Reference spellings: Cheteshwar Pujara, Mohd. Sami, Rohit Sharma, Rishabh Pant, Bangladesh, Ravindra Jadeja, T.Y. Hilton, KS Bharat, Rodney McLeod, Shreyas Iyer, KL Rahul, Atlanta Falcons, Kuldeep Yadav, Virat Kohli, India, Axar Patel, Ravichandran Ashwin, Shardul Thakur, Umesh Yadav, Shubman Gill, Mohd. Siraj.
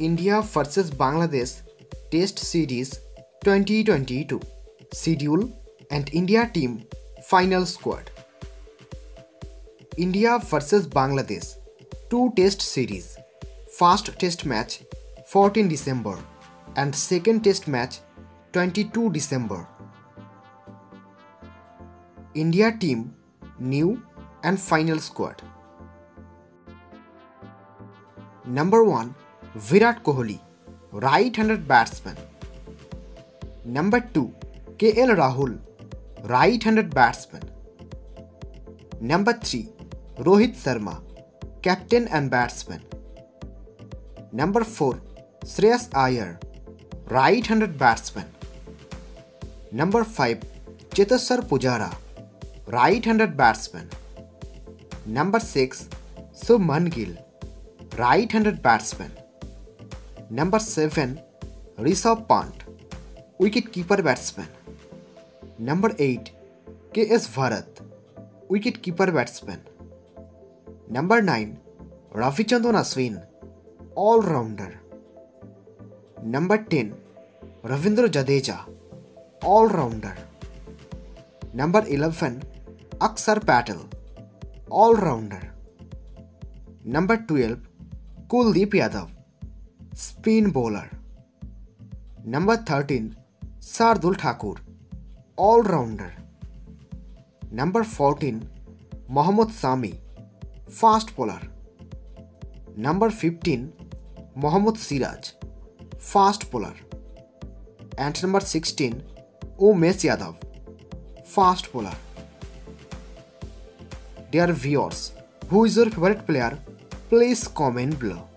India vs Bangladesh Test Series 2022 Schedule and India Team Final Squad. India vs Bangladesh 2 Test Series. First Test Match 14 December and Second Test Match 22 December. India Team New and Final Squad. Number 1, Virat Kohli, right-handed batsman. Number 2, KL Rahul, right-handed batsman. Number 3, Rohit Sharma, captain and batsman. Number 4, Shreyas Iyer, right-handed batsman. Number 5, Cheteshwar Pujara, right-handed batsman. Number 6, Shubman Gill, right-handed batsman. Number 7, Rishabh Pant, wicket-keeper batsman. Number 8, KS Bharat, wicket-keeper batsman. Number 9, Ravichandran Ashwin, all-rounder. Number 10, Ravindra Jadeja, all-rounder. Number 11, Axar Patel, all-rounder. Number 12, Kuldeep Yadav, spin bowler. Number 13, Shardul Thakur, all-rounder. Number 14, Mohd. Sami, fast bowler. Number 15, Mohd. Siraj, fast bowler. And number 16, Umesh Yadav, fast bowler. Dear viewers, who is your favorite player? Please comment below.